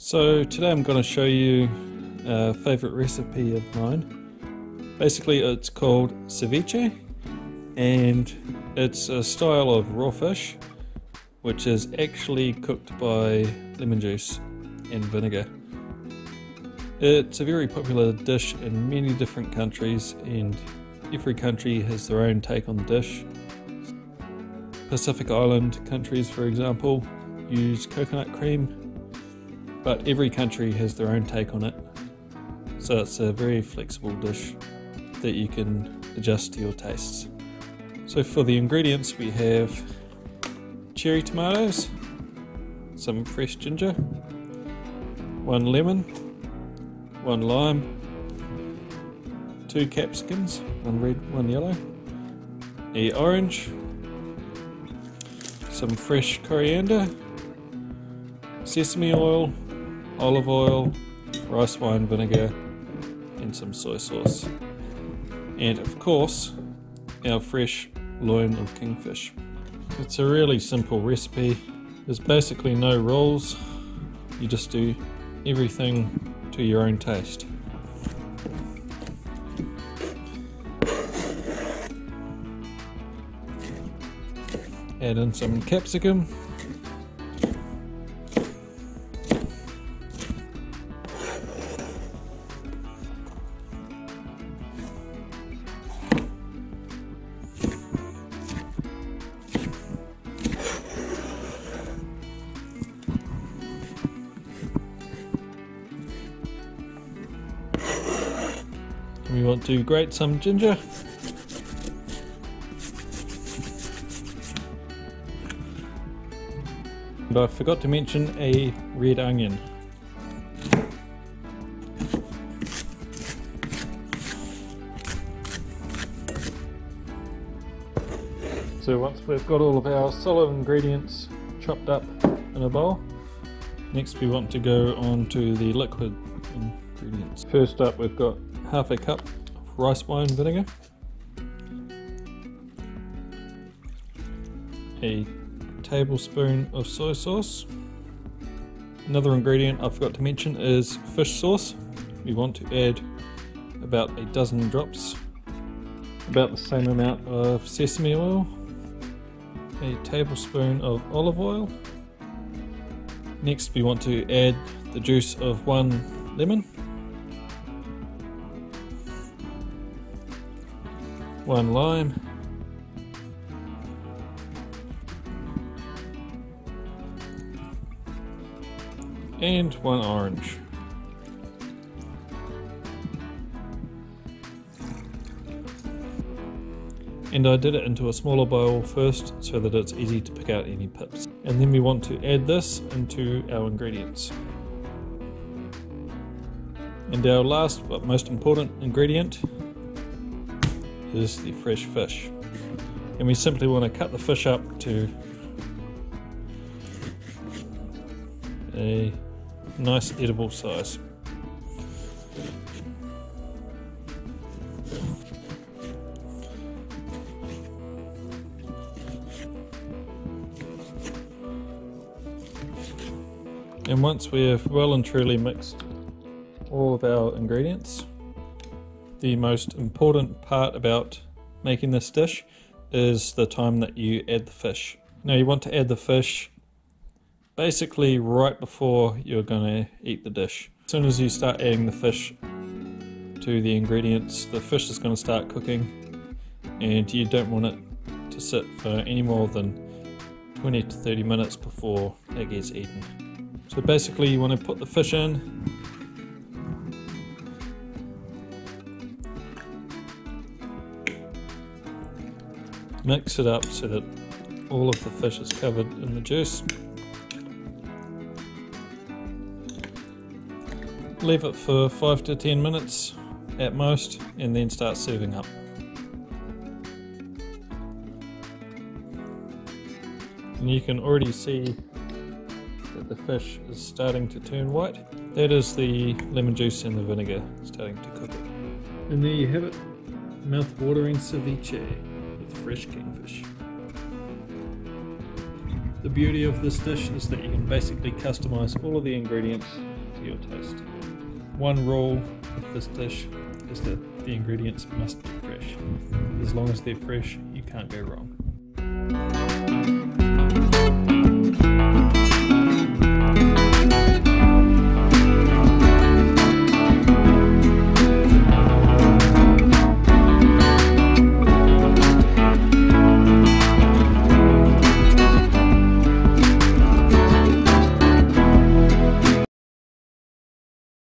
So today I'm going to show you a favourite recipe of mine. Basically it's called ceviche and it's a style of raw fish which is actually cooked by lemon juice and vinegar. It's a very popular dish in many different countries and every country has their own take on the dish. Pacific Island countries, for example, use coconut cream, but every country has their own take on it, so it's a very flexible dish that you can adjust to your tastes. So for the ingredients we have cherry tomatoes, some fresh ginger, 1 lemon, 1 lime, 2 capsicums, 1 red, 1 yellow, a orange, some fresh coriander, sesame oil, olive oil, rice wine vinegar and some soy sauce, and of course our fresh loin of kingfish. It's a really simple recipe, there's basically no rules, you just do everything to your own taste. Add in some capsicum, we want to grate some ginger, and I forgot to mention a red onion. So once we've got all of our solid ingredients chopped up in a bowl, next we want to go on to the liquid ingredients. First up we've got half a cup of rice wine vinegar, a tablespoon of soy sauce. Another ingredient I forgot to mention is fish sauce. We want to add about 12 drops, about the same amount of sesame oil, a tablespoon of olive oil. Next we want to add the juice of 1 lemon, 1 lime, 1 orange. And I did it into a smaller bowl first so that it's easy to pick out any pips. And then we want to add this into our ingredients. And our last but most important ingredient is the fresh fish, and we simply want to cut the fish up to a nice edible size. And once we have well and truly mixed all of our ingredients, the most important part about making this dish is the time that you add the fish. Now you want to add the fish basically right before you're going to eat the dish. As soon as you start adding the fish to the ingredients, the fish is going to start cooking and you don't want it to sit for any more than 20 to 30 minutes before it gets eaten. So basically you want to put the fish in, mix it up so that all of the fish is covered in the juice. Leave it for 5 to 10 minutes at most and then start serving up. And you can already see that the fish is starting to turn white. That is the lemon juice and the vinegar starting to cook it. And there you have it, mouth-watering ceviche. Fresh kingfish. The beauty of this dish is that you can basically customize all of the ingredients to your taste. One rule with this dish is that the ingredients must be fresh. As long as they're fresh, you can't go wrong.